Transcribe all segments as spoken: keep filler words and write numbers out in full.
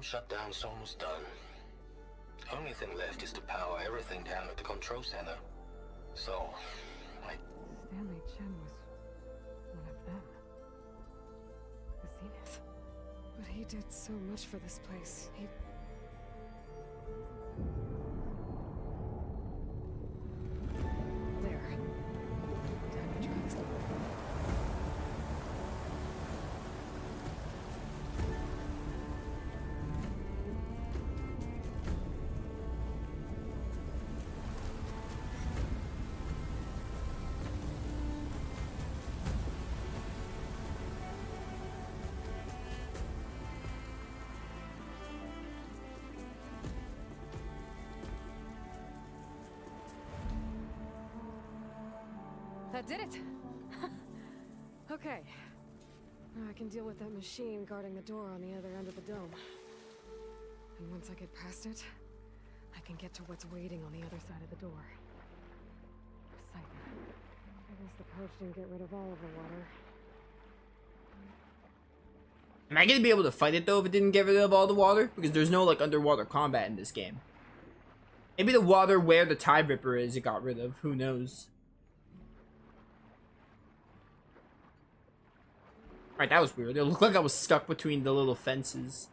Shutdown's almost done. Only thing left is to power everything down at the control center. So, I... Stanley Chen was one of them. The Zenith. But he did so much for this place. He... There. Time to try this one. That did it! Okay. Now I can deal with that machine guarding the door on the other end of the dome. And once I get past it, I can get to what's waiting on the other side of the door. Poseidon. I guess the purge didn't get rid of all of the water. Am I gonna be able to fight it though if it didn't get rid of all the water? Because there's no like underwater combat in this game. Maybe the water where the Tide Ripper is it got rid of, who knows? Alright, that was weird. It looked like I was stuck between the little fences.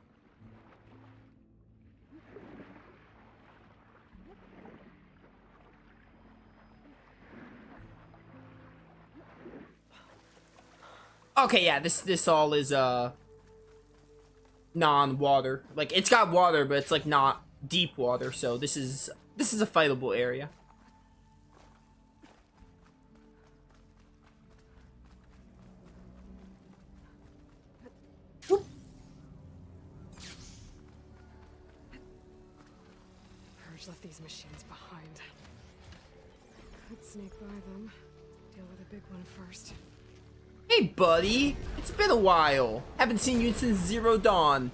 Okay, yeah, this this all is uh non-water. Like it's got water, but it's like not deep water, so this is this is a fightable area. Left these machines behind. I could sneak by them. Deal with a big one first. Hey, buddy! It's been a while. Haven't seen you since Zero Dawn.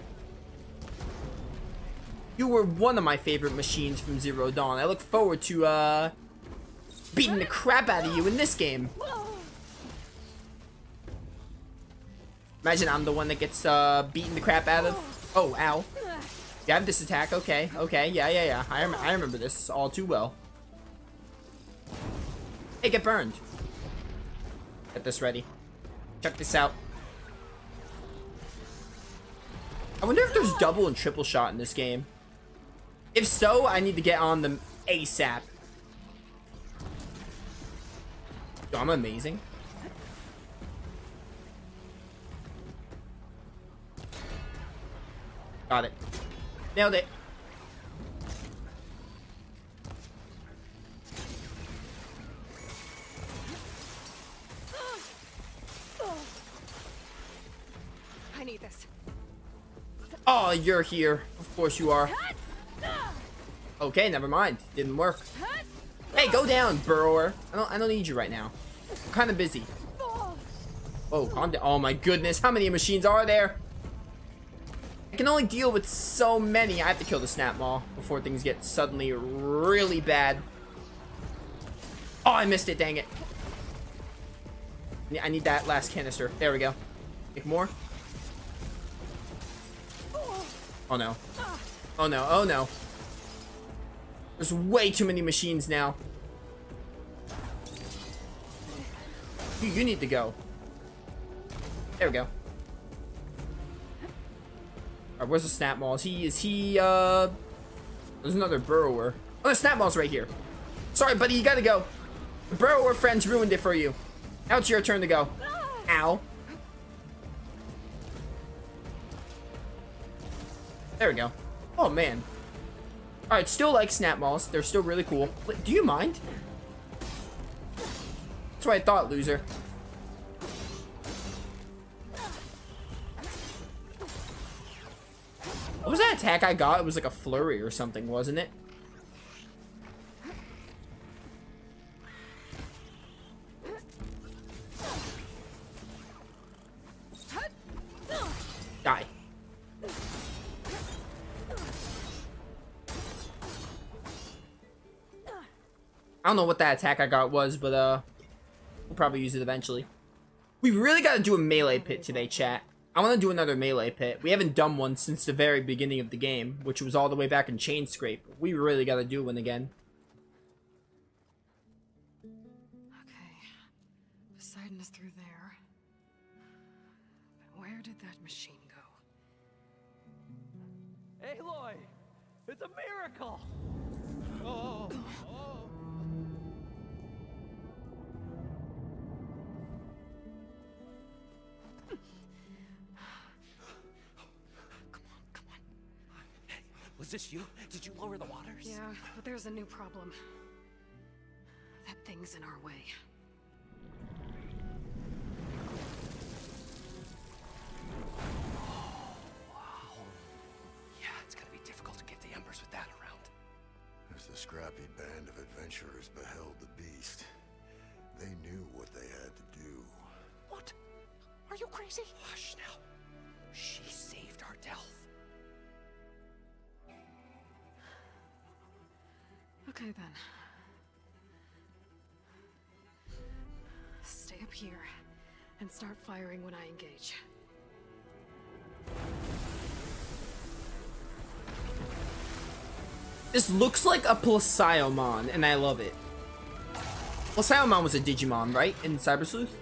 You were one of my favorite machines from Zero Dawn. I look forward to uh beating the crap out of you in this game. Imagine I'm the one that gets uh beaten the crap out of. Oh, ow. You have this attack, okay, okay, yeah, yeah, yeah. I, rem I remember this all too well. Hey, get burned. Get this ready. Check this out. I wonder if there's double and triple shot in this game. If so, I need to get on them ASAP. Yo, I'm amazing. Got it. Nailed it. I need this. Oh, you're here. Of course you are. Okay, never mind. Didn't work. Hey, go down, burrower. I don't I don't need you right now. I'm kinda busy. Oh, calm down. Oh my goodness, how many machines are there? I can only deal with so many. I have to kill the snap maw before things get suddenly really bad. Oh, I missed it, dang it. I need that last canister. There we go. Make more. Oh no. Oh no, oh no. There's way too many machines now. You, you need to go. There we go. Right, where's the snap maw? Is he, is he, uh, there's another burrower. Oh, the snap maw's right here. Sorry, buddy, you gotta go. The burrower friends ruined it for you. Now it's your turn to go. Ow. There we go. Oh, man. All right, still like snap maws. They're still really cool. Wait, do you mind? That's what I thought, loser. What was that attack I got? It was like a flurry or something, wasn't it? I don't know what that attack I got was, but uh, we'll probably use it eventually. We really got to do a melee pit today, chat. I want to do another melee pit. We haven't done one since the very beginning of the game, which was all the way back in Chainscrape. We really got to do one again. Okay, Poseidon is through there. But where did that machine go? Aloy, it's a miracle! Oh, oh. Was this you? Did you lower the waters? Yeah, but there's a new problem. That thing's in our way. Oh, wow. Yeah, it's gonna be difficult to get the embers with that around. If the scrappy band of adventurers beheld the beast, they knew what they had to do. What? Are you crazy? Hush now. She saved our delve. Okay, then. Stay up here and start firing when I engage. This looks like a Plasiomon, and I love it. Plasiomon was a Digimon, right? In Cyber Sleuth?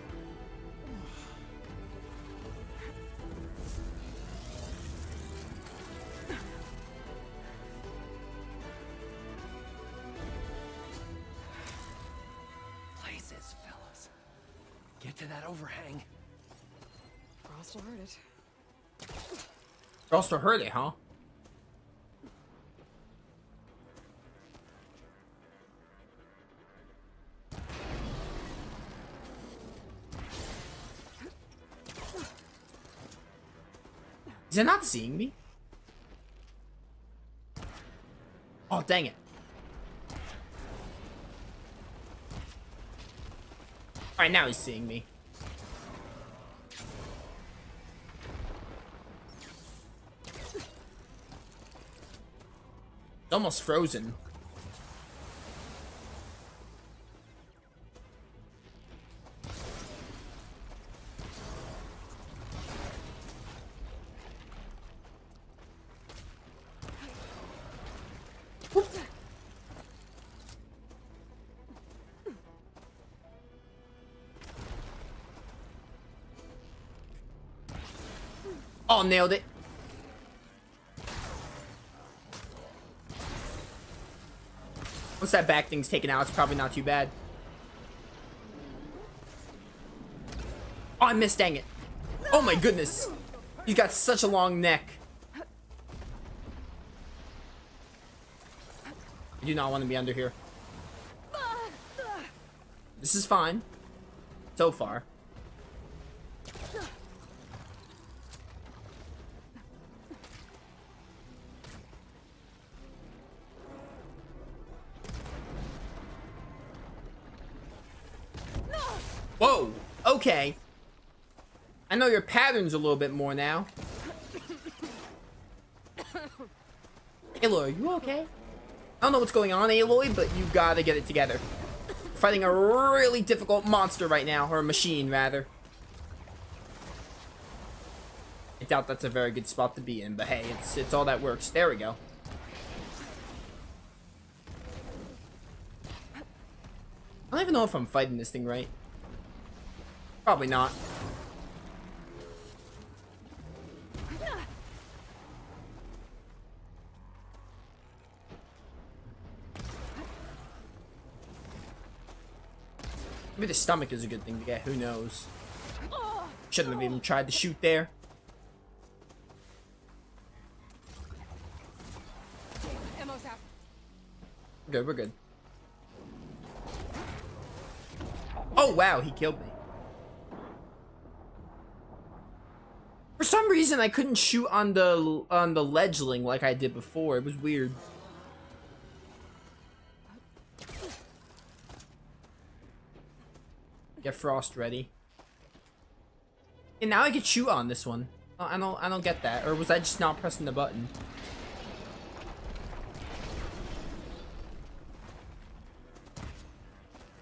Also heard it, huh? Is it not seeing me? Oh, dang it. Alright, now he's seeing me. Almost frozen. Oh, nailed it. Once that back thing's taken out, it's probably not too bad. Oh, I missed, dang it. Oh my goodness. He's got such a long neck. I do not want to be under here. This is fine. So far. Whoa, okay. I know your patterns a little bit more now. Aloy, are you okay? I don't know what's going on, Aloy, but you gotta get it together. We're fighting a really difficult monster right now, or a machine, rather. I doubt that's a very good spot to be in, but hey, it's, it's all that works. There we go. I don't even know if I'm fighting this thing right. Probably not. Maybe the stomach is a good thing to get, who knows. Shouldn't have even tried to shoot there. We're good, we're good. Oh wow, he killed me. For some reason, I couldn't shoot on the on the ledgeling like I did before. It was weird. Get frost ready. And now I can shoot on this one. I don't I don't get that. Or was I just not pressing the button?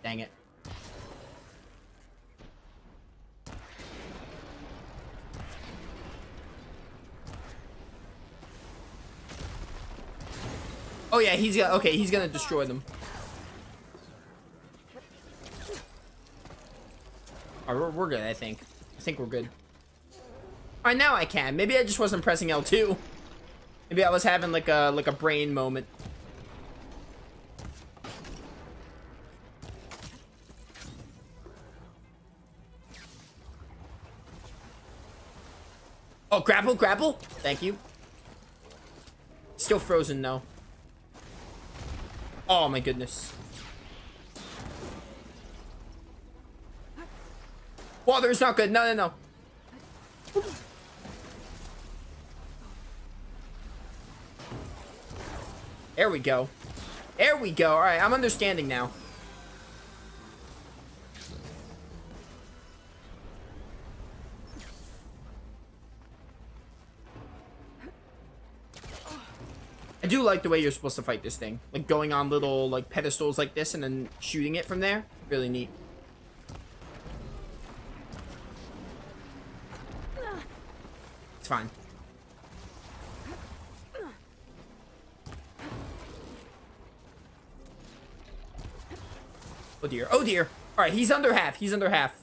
Dang it. Oh yeah, he's gonna, okay, he's gonna destroy them. Alright, we're, we're good, I think. I think we're good. Alright, now I can. Maybe I just wasn't pressing L two. Maybe I was having like a, like a brain moment. Oh, grapple, grapple! Thank you. Still frozen, though. Oh my goodness. Water's not good. No, no, no. There we go. There we go. All right, I'm understanding now. I do like the way you're supposed to fight this thing. Like going on little like pedestals like this and then shooting it from there. Really neat. It's fine. Oh dear. Oh dear. All right, he's under half. He's under half.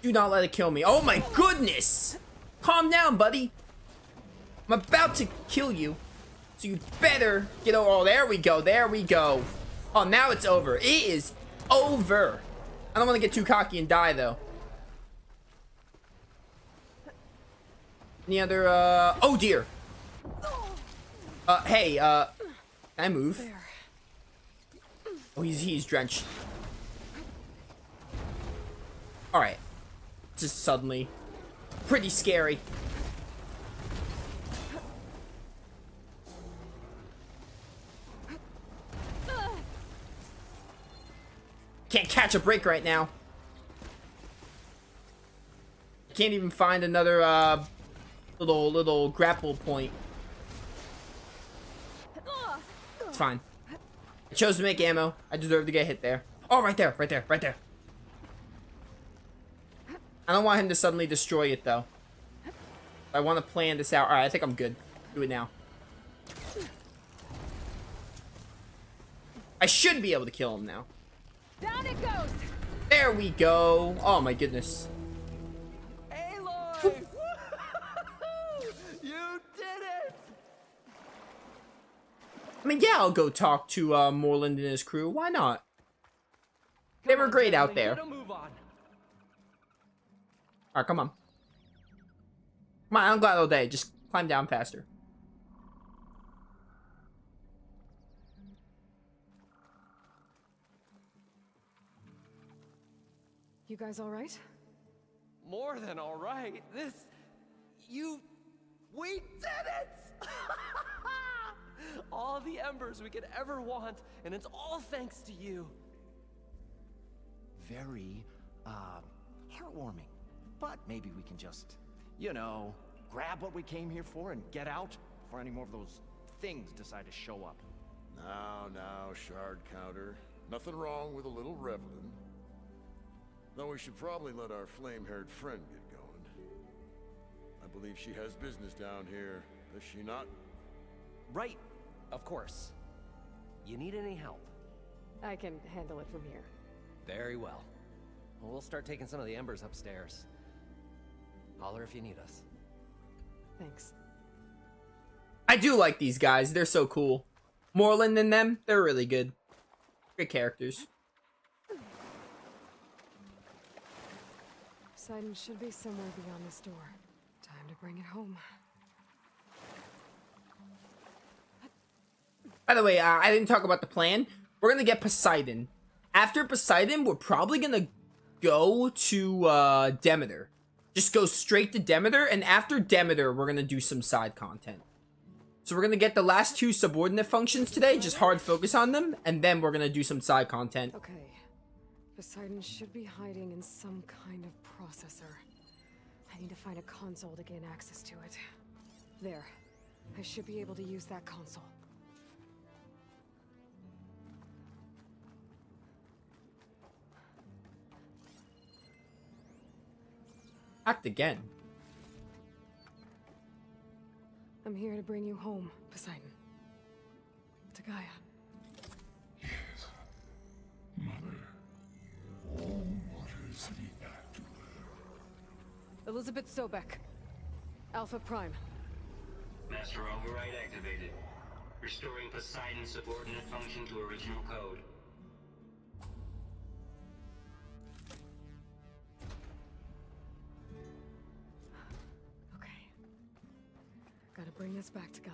Do not let it kill me. Oh my goodness! Calm down, buddy. I'm about to kill you. So you better get over. Oh, there we go. There we go. Oh, now it's over. It is over. I don't want to get too cocky and die, though. Any other, uh... Oh, dear. Uh, hey, uh... Can I move? Oh, he's, he's drenched. Alright. Just suddenly pretty scary. Can't catch a break right now. Can't even find another uh little little grapple point. It's fine. I chose to make ammo. I deserve to get hit there. Oh, right there, right there, right there. I don't want him to suddenly destroy it, though. I want to plan this out. Alright, I think I'm good. Do it now. I should be able to kill him now. Down it goes. There we go. Oh, my goodness. Aloy! You did it! I mean, yeah, I'll go talk to uh, Moreland and his crew. Why not? They were great out there. Alright, come on. Come on, I'm glad all day. Just climb down faster. You guys alright? More than alright. This... You... We did it! All the embers we could ever want, and it's all thanks to you. Very, uh, heartwarming. But maybe we can just, you know, grab what we came here for and get out before any more of those things decide to show up. Now, now, shard counter. Nothing wrong with a little reveling. Though we should probably let our flame-haired friend get going. I believe she has business down here, does she not? Right, of course. You need any help? I can handle it from here. Very well. Well, we'll start taking some of the embers upstairs. Holler if you need us. Thanks. I do like these guys. They're so cool. Moreland and them, they're really good. Good characters. Poseidon should be somewhere beyond this door. Time to bring it home. By the way, uh, I didn't talk about the plan. We're gonna get Poseidon. After Poseidon, we're probably gonna go to uh, Demeter. Just go straight to Demeter, and after Demeter, we're gonna do some side content. So we're gonna get the last two subordinate functions today, just hard focus on them, and then we're gonna do some side content. Okay, Poseidon should be hiding in some kind of processor. I need to find a console to gain access to it. There, I should be able to use that console. Act again. I'm here to bring you home, Poseidon. To Gaia. Yes. Mother. Oh, what is the act of Elizabeth Sobek. Alpha Prime. Master override activated. Restoring Poseidon's subordinate function to original code. Okay. Gotta bring this back to Gaia.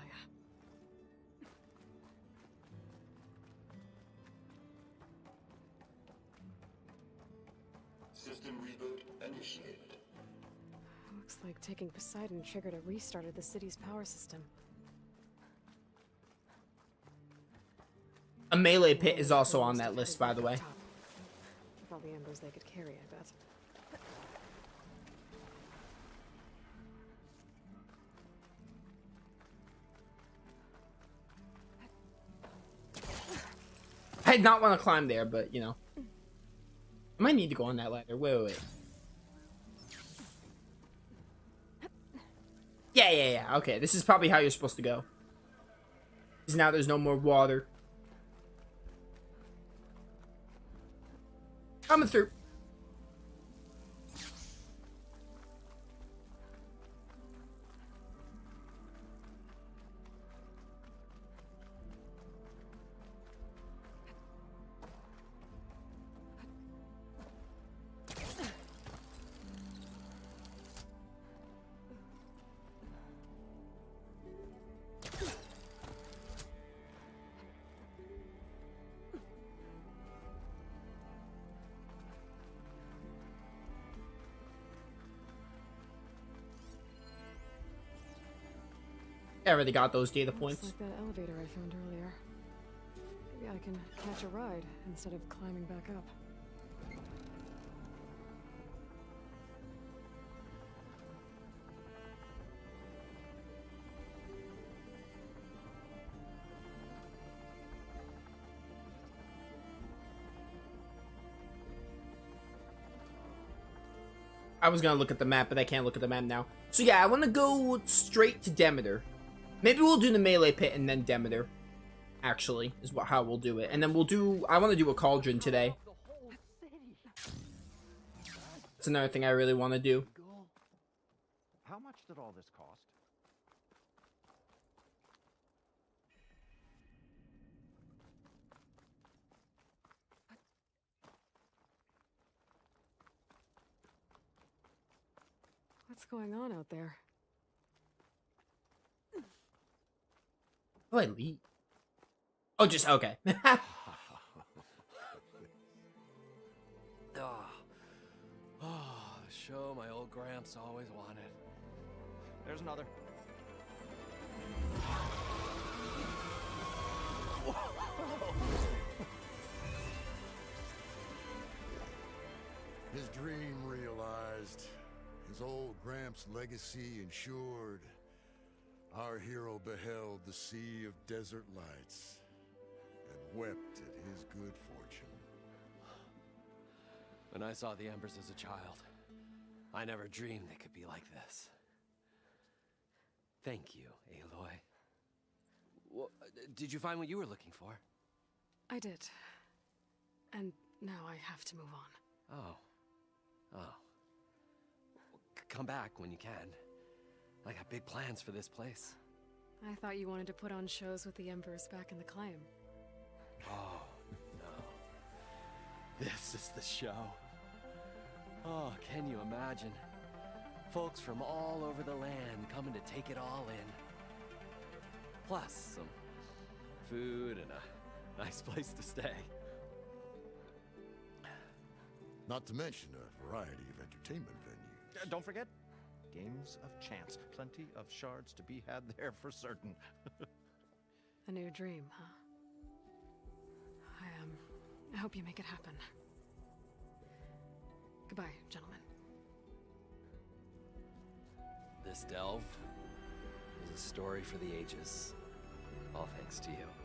System reboot initiated. Looks like taking Poseidon triggered a restart of the city's power system. A melee pit is also on that list, by the way. With all the embers they could carry, I bet. I did not want to climb there, but, you know. I might need to go on that ladder. Wait, wait, wait. Yeah, yeah, yeah. Okay, this is probably how you're supposed to go. Because now there's no more water. Coming through. I already got those data points. It's like that elevator I found earlier. Maybe I can catch a ride instead of climbing back up. I was gonna look at the map, but I can't look at the map now. So yeah, I want to go straight to Demeter. Maybe we'll do the melee pit and then Demeter, actually, is what, how we'll do it. And then we'll do... I want to do a cauldron today. That's another thing I really want to do. How much did all this cost? What's going on out there? Oh, I leave. Oh, just okay. oh, oh, the show my old gramps always wanted. There's another. His dream realized, his old gramps' legacy ensured. Our hero beheld the sea of desert lights and wept at his good fortune. When I saw the embers as a child, I never dreamed they could be like this. Thank you, Aloy. Well, did you find what you were looking for? I did. And now I have to move on. Oh. Oh. Come back when you can. I got big plans for this place. I thought you wanted to put on shows with the embers back in the climb. Oh, no. This is the show. Oh, can you imagine? Folks from all over the land coming to take it all in. Plus, some food and a nice place to stay. Not to mention a variety of entertainment venues. Uh, don't forget. Games of chance. Plenty of shards to be had there for certain. A new dream, huh? I, um, I hope you make it happen. Goodbye, gentlemen. This delve is a story for the ages. All thanks to you.